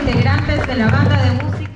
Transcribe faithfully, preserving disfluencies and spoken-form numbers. integrantes de la banda de música.